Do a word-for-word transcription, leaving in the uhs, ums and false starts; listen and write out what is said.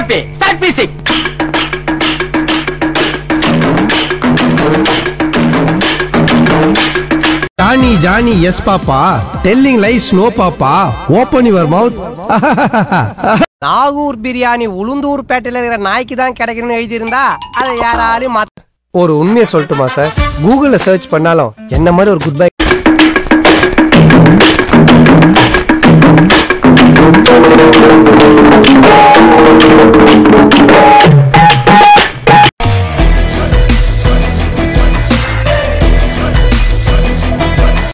happy. Start music. Johnny, Johnny, yes, Papa. Telling lies, no, Papa. Open your mouth. Nagur biryani, Ulundur Pateler, and Nike than category. Or Unme Soltomasa. Google a search Panalo. Yenamar or goodbye. Thank you.